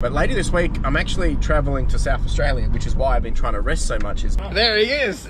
But later this week, I'm actually travelling to South Australia, which is why I've been trying to rest so much. There he is!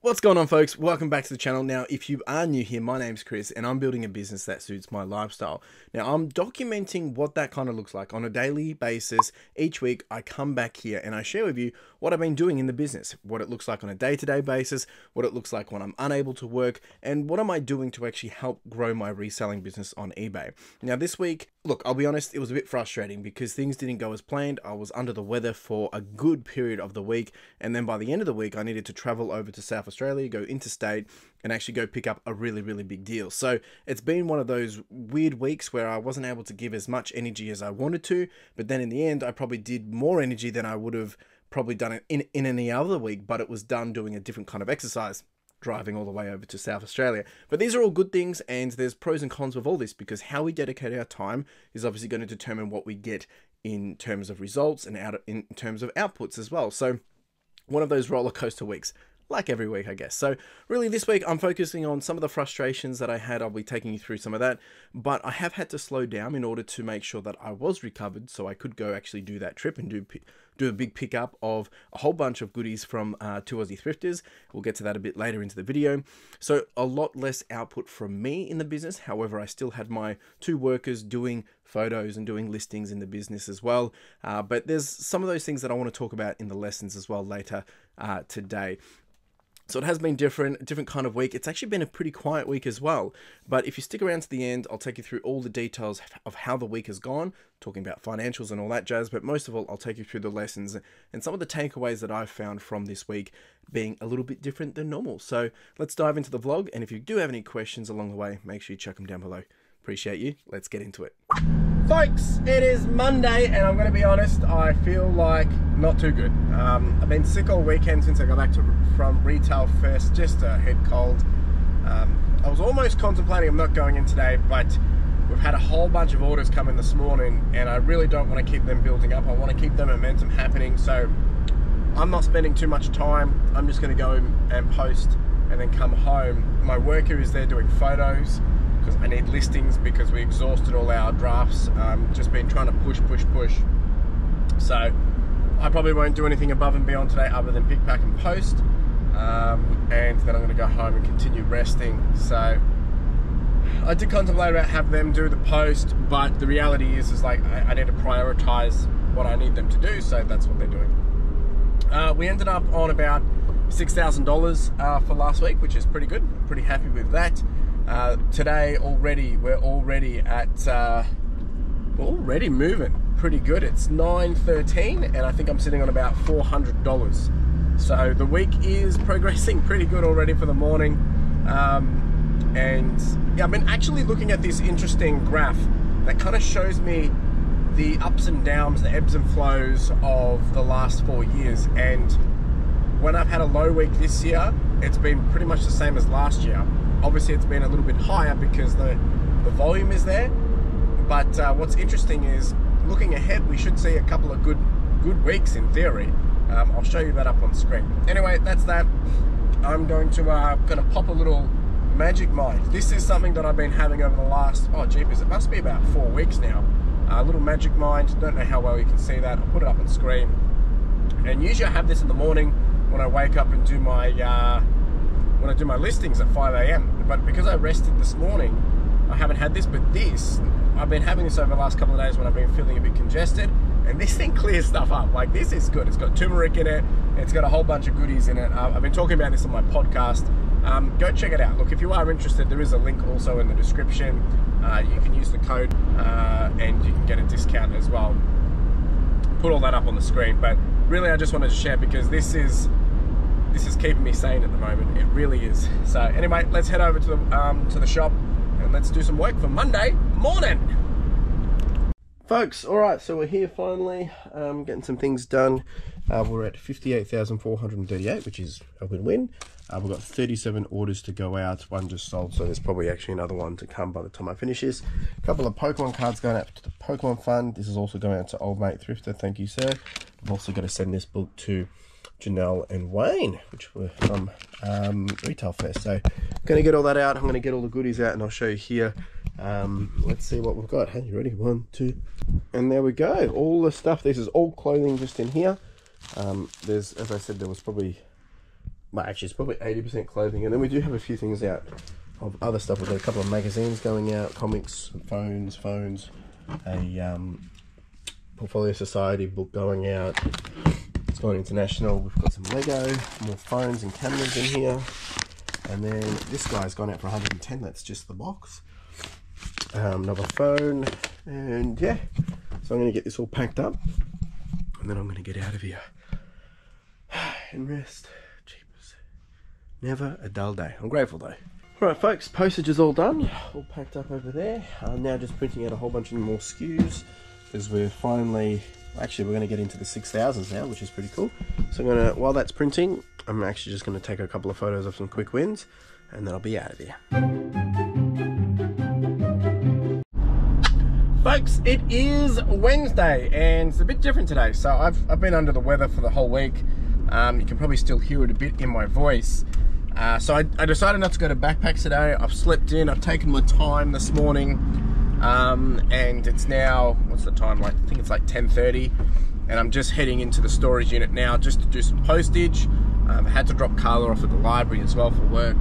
What's going on, folks? Welcome back to the channel. Now, if you are new here, my name's Chris, and I'm building a business that suits my lifestyle. Now, I'm documenting what that kind of looks like on a daily basis. Each week, I come back here and I share with you what I've been doing in the business, what it looks like on a day-to-day basis, what it looks like when I'm unable to work, and what am I doing to actually help grow my reselling business on eBay. Now, this week, look, I'll be honest, it was a bit frustrating because things didn't go as planned. I was under the weather for a good period of the week, and then by the end of the week, I needed to travel over to South Australia, go interstate, and actually go pick up a really big deal. So it's been one of those weird weeks where I wasn't able to give as much energy as I wanted to, but then in the end, I probably did more energy than I would have probably done it in any other week, but it was done doing a different kind of exercise, driving all the way over to South Australia. But these are all good things, and there's pros and cons with all this, because how we dedicate our time is obviously going to determine what we get in terms of results and in terms of outputs as well. So one of those roller coaster weeks, like every week, I guess. So really this week, I'm focusing on some of the frustrations that I had. I'll be taking you through some of that, but I have had to slow down in order to make sure that I was recovered so I could go actually do that trip and do a big pickup of a whole bunch of goodies from Two Aussie Thrifters. We'll get to that a bit later into the video. So a lot less output from me in the business. However, I still had my two workers doing photos and doing listings in the business as well. But there's some of those things that I want to talk about in the lessons as well later today. So it has been different kind of week. It's actually been a pretty quiet week as well. But if you stick around to the end, I'll take you through all the details of how the week has gone, talking about financials and all that jazz. But most of all, I'll take you through the lessons and some of the takeaways that I've found from this week being a little bit different than normal. So let's dive into the vlog. And if you do have any questions along the way, make sure you chuck them down below. Appreciate you. Let's get into it. Folks, it is Monday, and I'm going to be honest, I feel like not too good. I've been sick all weekend since I got back from Retail Fest, just a head cold. I was almost contemplating I'm not going in today, but we've had a whole bunch of orders come in this morning, and I really don't want to keep them building up. I want to keep the momentum happening, so I'm not spending too much time. I'm just going to go and post and then come home. My worker is there doing photos because I need listings, because we exhausted all our drafts. Just been trying to push. So I probably won't do anything above and beyond today other than pick, pack and post, and then I'm going to go home and continue resting. So I did contemplate about have them do the post, but the reality is like I need to prioritize what I need them to do, so that's what they're doing. We ended up on about $6,000 for last week, which is pretty good. I'm pretty happy with that. Today already, we're already at already moving pretty good. It's 9:13, and I think I'm sitting on about $400. So the week is progressing pretty good already for the morning. And yeah, I've been actually looking at this interesting graph that kind of shows me the ups and downs, the ebbs and flows of the last 4 years. And when I've had a low week this year, it's been pretty much the same as last year. Obviously, it's been a little bit higher because the volume is there. But what's interesting is, looking ahead, we should see a couple of good weeks in theory. I'll show you that up on screen. Anyway, that's that. I'm going to kind of pop a little magic mind. This is something that I've been having over the last, oh jeepers, it must be about 4 weeks now. A little magic mind. Don't know how well you can see that. I'll put it up on screen. And usually I have this in the morning when I wake up and do my when I do my listings at 5 a.m. But because I rested this morning, I haven't had this. But this, I've been having this over the last couple of days when I've been feeling a bit congested, and this thing clears stuff up. Like, this is good. It's got turmeric in it. It's got a whole bunch of goodies in it. I've been talking about this on my podcast. Go check it out. Look, if you are interested, there is a link also in the description. You can use the code and you can get a discount as well. Put all that up on the screen. But really, I just wanted to share because this is keeping me sane at the moment. It really is. So anyway, let's head over to the shop and let's do some work for Monday morning. Folks, all right, so we're here finally, getting some things done. We're at 58,438, which is a win-win. We've got 37 orders to go out. One just sold, so there's probably actually another one to come by the time I finish this. A couple of Pokemon cards going out to the Pokemon Fund. This is also going out to Old Mate Thrifter. Thank you, sir. I've also got to send this book to Janelle and Wayne, which were from Retail Fest. So I'm going to get all that out. I'm going to get all the goodies out, and I'll show you here Let's see what we've got. Hey, you ready? 1, 2 and there we go. All the stuff. This is all clothing just in here. There's, as I said, there was probably, well, actually it's probably 80% clothing, and then we do have a few things out of other stuff. We've got a couple of magazines going out, comics, phones, a Portfolio Society book going out. It's gone international. We've got some Lego, more phones and cameras in here, and then this guy's gone out for 110. That's just the box. Another phone, and yeah, so I'm going to get this all packed up, and then I'm going to get out of here and rest. Jeepers, never a dull day. I'm grateful though. Alright folks, postage is all done, all packed up over there. I'm now just printing out a whole bunch of more SKUs, because we're finally, actually we're going to get into the 6,000s now, which is pretty cool. So I'm going to, while that's printing, I'm actually just going to take a couple of photos of some quick wins, and then I'll be out of here. Folks, it is Wednesday, and it's a bit different today. So I've been under the weather for the whole week. You can probably still hear it a bit in my voice. So I decided not to go to backpacks today. I've slept in, I've taken my time this morning, and it's now, what's the time, like, I think it's like 10:30, and I'm just heading into the storage unit now just to do some postage. I had to drop Carla off at the library as well for work.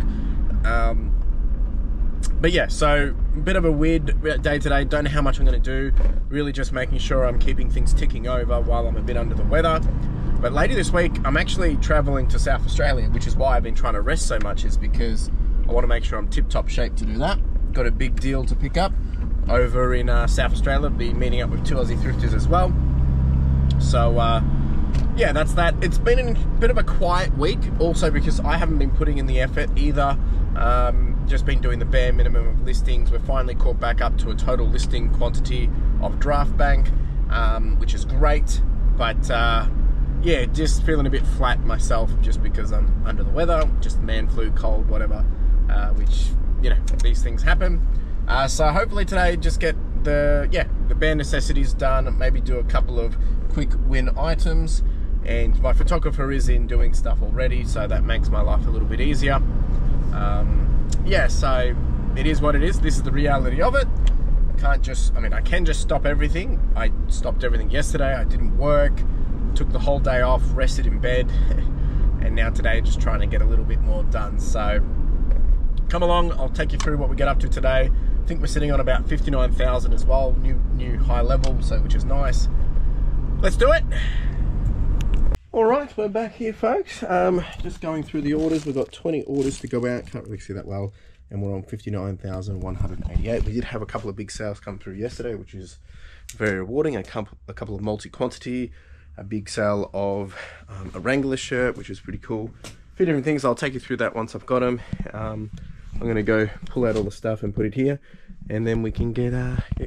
But yeah, so a bit of a weird day today. Don't know how much I'm going to do, really just making sure I'm keeping things ticking over while I'm a bit under the weather. But later this week, I'm actually traveling to South Australia, which is why I've been trying to rest so much, is because I want to make sure I'm tip-top shape to do that. Got a big deal to pick up over in South Australia. Be meeting up with two Aussie thrifters as well. So yeah, that's that. It's been a bit of a quiet week, also because I haven't been putting in the effort either. Just been doing the bare minimum of listings. We're finally caught back up to a total listing quantity of draft bank, which is great, but yeah, just feeling a bit flat myself just because I'm under the weather, just man flu, cold, whatever, which, you know, these things happen. So hopefully today just get the bare necessities done, maybe do a couple of quick win items, and my photographer is in doing stuff already, so that makes my life a little bit easier. Yeah, so it is what it is. This is the reality of it. I can't just, I mean, I can just stop everything. I stopped everything yesterday, I didn't work. Took the whole day off, rested in bed, and now today just trying to get a little bit more done. So come along, I'll take you through what we get up to today. I think we're sitting on about 59,000 as well, new high level, so which is nice. Let's do it. All right, we're back here, folks. Just going through the orders. We've got 20 orders to go out. Can't really see that well, and we're on 59,188. We did have a couple of big sales come through yesterday, which is very rewarding. A couple of multi-quantity. A big sale of a Wrangler shirt, which is pretty cool. A few different things. I'll take you through that once I've got them. I'm going to go pull out all the stuff and put it here, and then we can get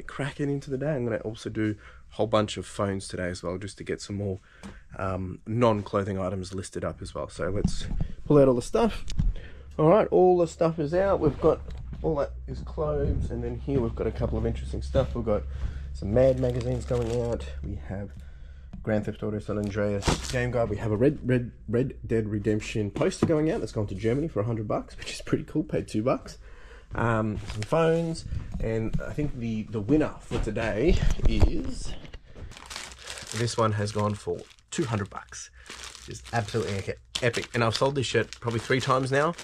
cracking into the day. I'm going to also do a whole bunch of phones today as well, just to get some more non-clothing items listed up as well. So let's pull out all the stuff. All right, all the stuff is out. We've got all that is clothes, and then here we've got a couple of interesting stuff. We've got some Mad magazines going out. We have Grand Theft Auto San Andreas game guide. We have a Red Dead Redemption poster going out that's gone to Germany for $100, which is pretty cool. Paid $2. Some phones, and I think the winner for today is this one. Has gone for $200, which is absolutely epic. And I've sold this shirt probably 3 times now,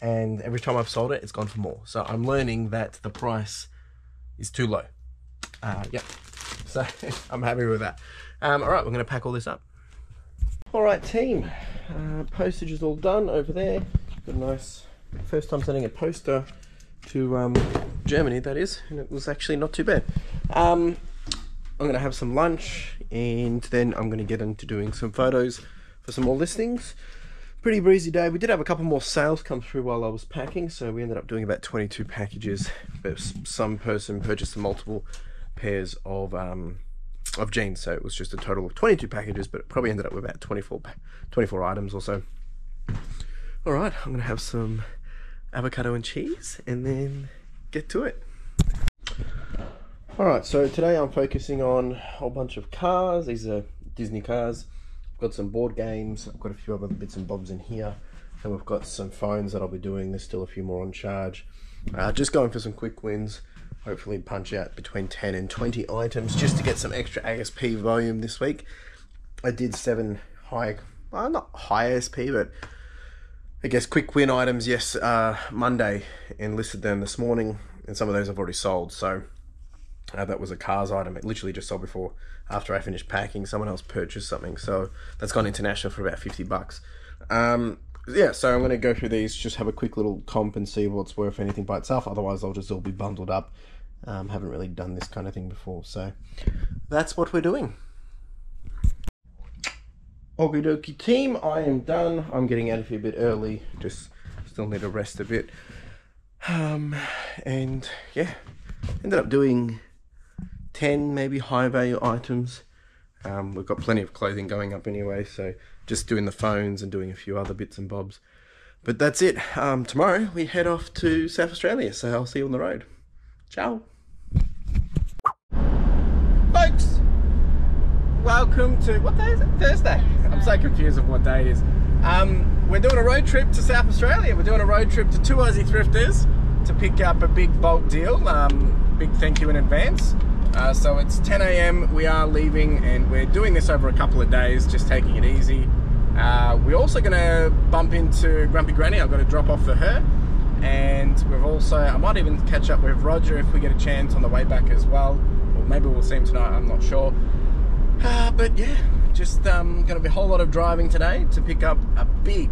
and every time I've sold it, it's gone for more. So I'm learning that the price is too low. Yep. So I'm happy with that. All right, we're going to pack all this up. All right, team. Postage is all done over there. Got a nice first time sending a poster to Germany, that is, and it was actually not too bad. I'm going to have some lunch, and then I'm going to get into doing some photos for some more listings. Pretty breezy day. We did have a couple more sales come through while I was packing, so we ended up doing about 22 packages. Some person purchased multiple pairs of jeans, so it was just a total of 22 packages, but it probably ended up with about 24 items or so. All right, I'm gonna have some avocado and cheese and then get to it. All right, so today I'm focusing on a whole bunch of cars. These are Disney cars. I've got some board games. I've got a few other bits and bobs in here, and we've got some phones that I'll be doing. There's still a few more on charge. Just going for some quick wins. hopefully punch out between 10 and 20 items just to get some extra ASP volume this week. I did 7 high, well, not high ASP, but I guess quick win items, yes, Monday, and listed them this morning, and some of those I've already sold. So that was a cars item. It literally just sold before, after I finished packing, someone else purchased something. So that's gone international for about 50 bucks. Yeah, so I'm going to go through these, just have a quick little comp and see what's worth anything by itself. Otherwise, they'll just all be bundled up. Haven't really done this kind of thing before, so that's what we're doing. Okie dokie team, I am done. I'm getting out of here a bit early. Just still need to rest a bit. And yeah, ended up doing 10 maybe high value items. We've got plenty of clothing going up anyway, so just doing the phones and doing a few other bits and bobs. But that's it. Tomorrow we head off to South Australia, so I'll see you on the road. Ciao. Folks, welcome to, what day is it? Thursday. I'm so confused of what day it is. We're doing a road trip to South Australia. We're doing a road trip to Two Aussie Thrifters to pick up a big bulk deal. Big thank you in advance. So it's 10 a.m, we are leaving, and we're doing this over a couple of days, just taking it easy. We're also going to bump into Grumpy Granny. I've got a drop off for her, and we've also, I might even catch up with Roger if we get a chance on the way back as well, or maybe we'll see him tonight, I'm not sure. But yeah, just going to be a whole lot of driving today to pick up a big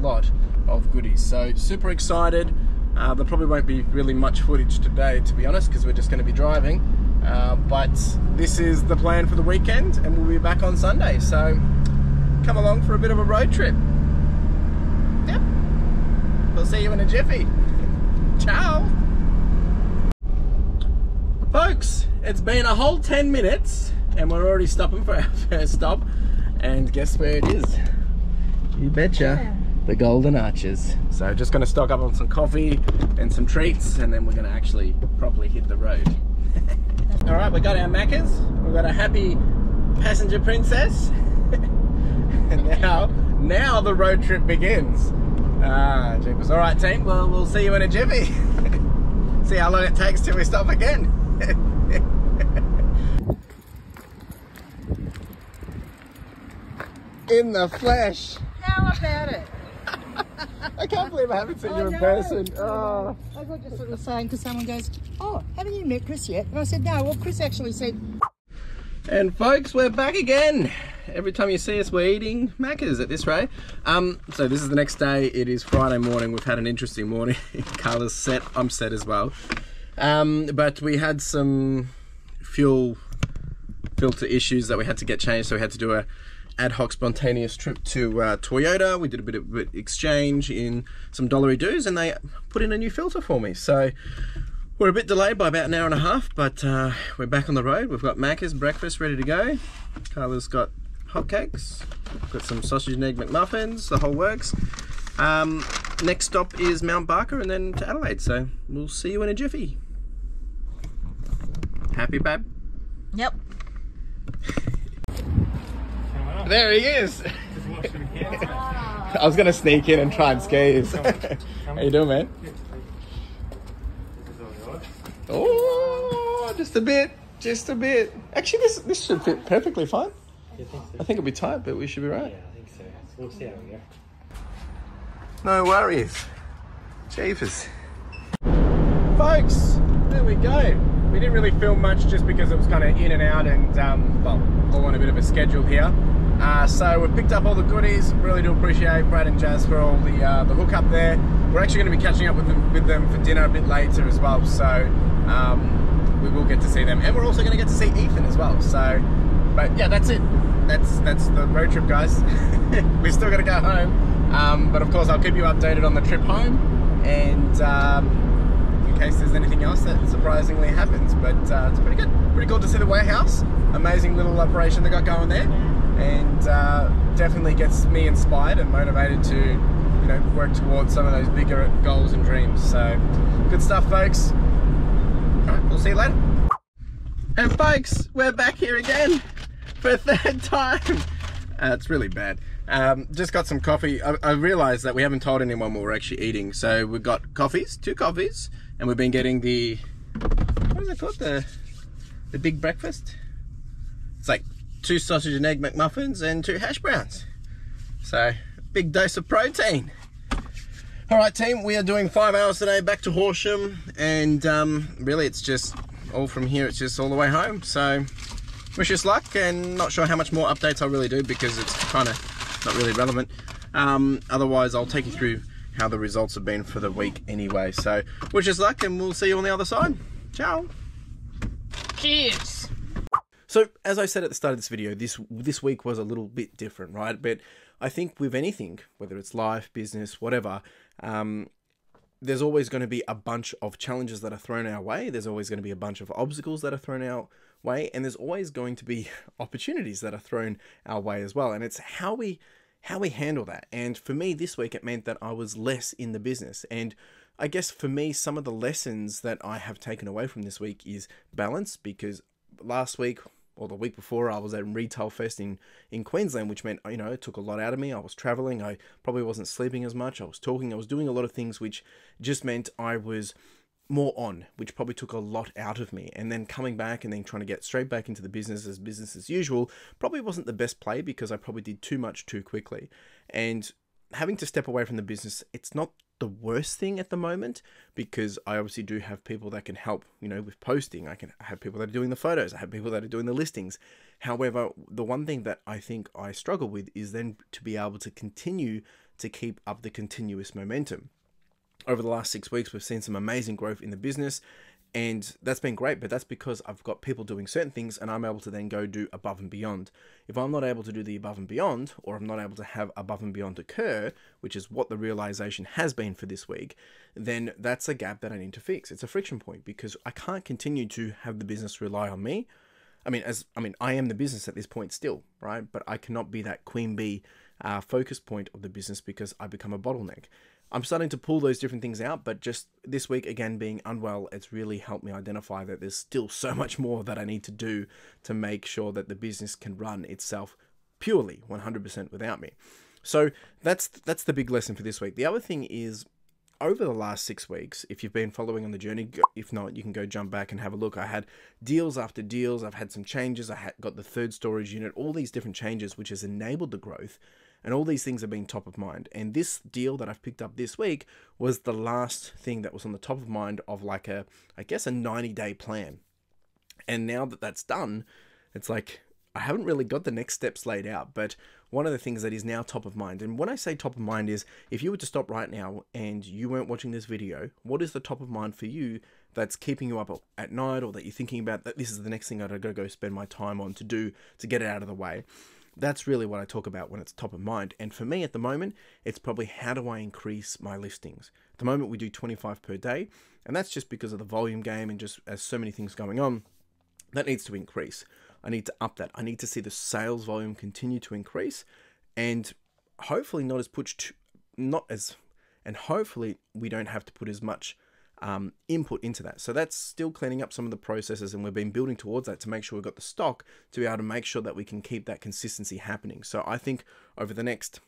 lot of goodies, so super excited. There probably won't be really much footage today, to be honest, because we're just going to be driving. But this is the plan for the weekend, and we'll be back on Sunday, so come along for a bit of a road trip. Yep, we'll see you in a jiffy. Ciao. Folks, it's been a whole 10 minutes and we're already stopping for our first stop, and guess where it is? You betcha. Yeah. The Golden Arches. So just gonna stock up on some coffee and some treats, and then we're gonna actually properly hit the road. All right, we got our Maccas, we've got a happy passenger princess, and now the road trip begins. Jeepers. All right, team. Well, we'll see you in a jiffy. See how long it takes till we stop again. In the flesh. How about it? I can't believe I haven't seen you in person. Oh. I got this little saying because someone goes, "Oh, haven't you met Chris yet?" And I said, "No." Well, Chris actually said. And folks, we're back again. Every time you see us, we're eating Maccas at this rate. So this is the next day. It is Friday morning. We've had an interesting morning. Carla's set. I'm set as well. But we had some fuel filter issues that we had to get changed. So we had to do a ad hoc spontaneous trip to Toyota. We did a bit of exchange in some dollary dues, and they put in a new filter for me, so we're a bit delayed by about an hour and a half, but we're back on the road. We've got Maccas breakfast ready to go. Carla's got hotcakes, got some sausage and egg McMuffins, the whole works. Next stop is Mount Barker and then to Adelaide, so we'll see you in a jiffy. Happy, babe? Yep. There he is. I was going to sneak in and try and scare you. How you doing, man? Oh, just a bit. Just a bit. Actually, this should fit perfectly fine. I think it'll be tight, but we should be right. Yeah, I think so. We'll see how we go. No worries. Jeepers. Folks, there we go. We didn't really film much just because it was kind of in and out, and, well, all on a bit of a schedule here. So we've picked up all the goodies. Really do appreciate Brad and Jazz for all the hookup there. We're actually going to be catching up with them for dinner a bit later as well, so we will get to see them, and we're also going to get to see Ethan as well. So, but yeah, that's it. That's the road trip, guys. We're still going to go home, but of course I'll keep you updated on the trip home, and in case there's anything else that surprisingly happens. But it's pretty good. Pretty cool to see the warehouse. Amazing little operation they got going there. And definitely gets me inspired and motivated to, you know, work towards some of those bigger goals and dreams. So, good stuff, folks. Alright, we'll see you later. And folks, we're back here again for a third time. It's really bad. Just got some coffee. I realised that we haven't told anyone what we're actually eating. So we've got coffees, 2 coffees, and we've been getting the what is it called? The big breakfast? It's like 2 sausage and egg McMuffins and 2 hash browns. So, big dose of protein. Alright team, we are doing 5 hours today back to Horsham, and really it's just all from here, it's just all the way home. So wish us luck, and not sure how much more updates I'll really do because it's kind of not really relevant. Otherwise I'll take you through how the results have been for the week anyway. So wish us luck, and we'll see you on the other side. Ciao. Cheers. So as I said at the start of this video, this week was a little bit different, right? But I think with anything, whether it's life, business, whatever, there's always going to be a bunch of challenges that are thrown our way. There's always going to be a bunch of obstacles that are thrown our way. And there's always going to be opportunities that are thrown our way as well. And it's how we handle that. And for me this week, it meant that I was less in the business. And I guess for me, some of the lessons that I have taken away from this week is balance, because last week, or the week before, I was at Retail Fest in Queensland, which meant, you know, it took a lot out of me. I was traveling. I probably wasn't sleeping as much. I was talking. I was doing a lot of things, which just meant I was more on, which probably took a lot out of me. And then coming back and then trying to get straight back into the business as usual, probably wasn't the best play because I probably did too much too quickly. And having to step away from the business, it's not the worst thing at the moment, because I obviously do have people that can help, you know, with posting. I have people that are doing the photos. I have people that are doing the listings. However, the one thing that I think I struggle with is then to be able to continue to keep up the continuous momentum. Over the last 6 weeks, we've seen some amazing growth in the business, and that's been great, but that's because I've got people doing certain things and I'm able to then go do above and beyond. If I'm not able to do the above and beyond, or I'm not able to have above and beyond occur, which is what the realization has been for this week, then that's a gap that I need to fix. It's a friction point, because I can't continue to have the business rely on me. I am the business at this point still, right? But I cannot be that queen bee focus point of the business, because I become a bottleneck. I'm starting to pull those different things out, but just this week, again, being unwell, it's really helped me identify that there's still so much more that I need to do to make sure that the business can run itself purely 100% without me. So that's the big lesson for this week. The other thing is, over the last 6 weeks, if you've been following on the journey, if not, you can go jump back and have a look. I had deals after deals. I've had some changes. I got the 3rd storage unit, all these different changes, which has enabled the growth. And all these things have been top of mind. And this deal that I've picked up this week was the last thing that was on the top of mind of, like, I guess a 90-day plan. And now that that's done, it's like, I haven't really got the next steps laid out, but one of the things that is now top of mind. And when I say top of mind is, if you were to stop right now and you weren't watching this video, what is the top of mind for you that's keeping you up at night, or that you're thinking about, that this is the next thing I've got to go spend my time on to do to get it out of the way? That's really what I talk about when it's top of mind. And for me at the moment, it's probably, how do I increase my listings? At the moment, we do 25 per day, and that's just because of the volume game, and just as so many things going on, that needs to increase. I need to up that. I need to see the sales volume continue to increase, and hopefully not as pushed, not as, and hopefully we don't have to put as much input into that. So that's still cleaning up some of the processes, and we've been building towards that to make sure we've got the stock to be able to make sure that we can keep that consistency happening. So I think over the next,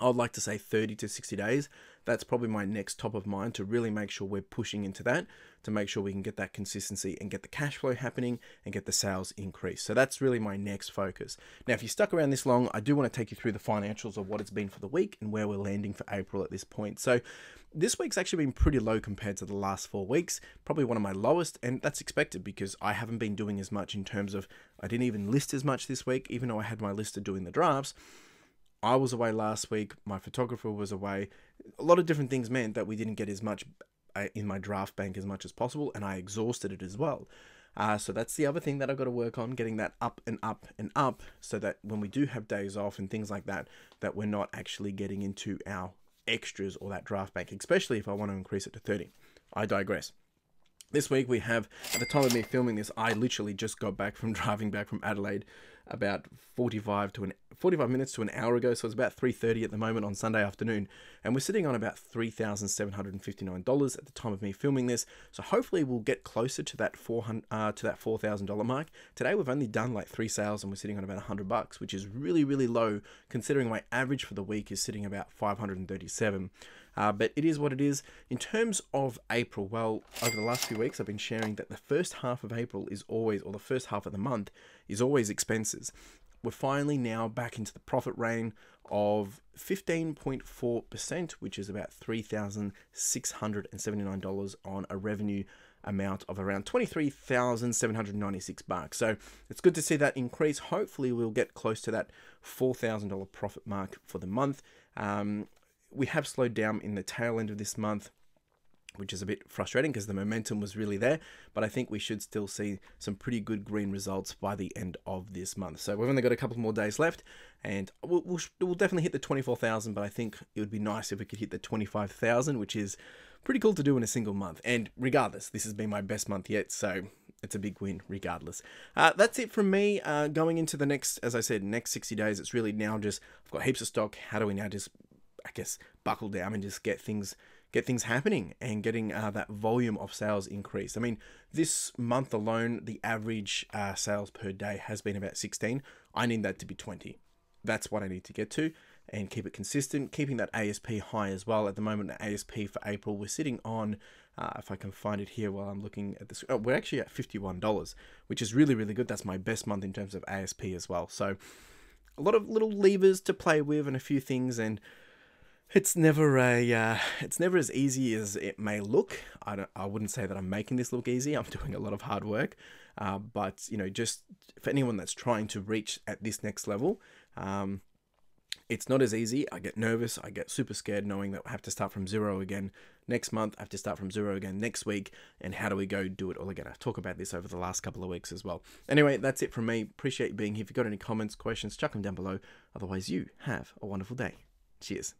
I'd like to say 30 to 60 days, that's probably my next top of mind, to really make sure we're pushing into that, to make sure we can get that consistency and get the cash flow happening and get the sales increase. So that's really my next focus. Now, if you stuck around this long, I do want to take you through the financials of what it's been for the week and where we're landing for April at this point. So this week's actually been pretty low compared to the last 4 weeks, probably one of my lowest, and that's expected because I haven't been doing as much, in terms of, I didn't even list as much this week, even though I had my lister doing the drafts. I was away last week, my photographer was away. A lot of different things meant that we didn't get as much in my draft bank as much as possible, and I exhausted it as well. So that's the other thing that I've got to work on, getting that up and up and up, so that when we do have days off and things like that, that we're not actually getting into our extras or that draft bank, especially if I want to increase it to 30. I digress. This week we have, at the time of me filming this, I literally just got back from driving back from Adelaide about 45 minutes to an hour ago, so it's about 3:30 at the moment on Sunday afternoon, and we're sitting on about $3,759 at the time of me filming this. So hopefully we'll get closer to that $4,000 mark. Today we've only done like 3 sales and we're sitting on about $100, which is really low, considering my average for the week is sitting about 537. but it is what it is. In terms of April, well, over the last few weeks I've been sharing that the first half of April is always, or the first half of the month is always expenses. We're finally now back into the profit reign of 15.4%, which is about $3,679 on a revenue amount of around $23,796. So it's good to see that increase. Hopefully we'll get close to that $4,000 profit mark for the month. We have slowed down in the tail end of this month, which is a bit frustrating because the momentum was really there, but I think we should still see some pretty good green results by the end of this month. So we've only got a couple more days left, and we'll definitely hit the 24,000, but I think it would be nice if we could hit the 25,000, which is pretty cool to do in a single month. And regardless, this has been my best month yet, so it's a big win regardless. That's it from me. Going into the next, as I said, next 60 days, it's really now just, I've got heaps of stock. How do we now just, I guess, buckle down and just get things happening and getting that volume of sales increased. I mean, this month alone, the average sales per day has been about 16. I need that to be 20. That's what I need to get to and keep it consistent, keeping that ASP high as well. At the moment, the ASP for April, we're sitting on, if I can find it here while I'm looking at this, oh, we're actually at $51, which is really, really good. That's my best month in terms of ASP as well. So a lot of little levers to play with and a few things, and it's never as easy as it may look. I wouldn't say that I'm making this look easy. I'm doing a lot of hard work, but you know, just for anyone that's trying to reach at this next level, it's not as easy. I get nervous. I get super scared knowing that I have to start from zero again next month. I have to start from zero again next week. And how do we go do it all again? I've talked about this over the last couple of weeks as well. Anyway, that's it from me. Appreciate you being here. If you've got any comments, questions, chuck them down below. Otherwise, you have a wonderful day. Cheers.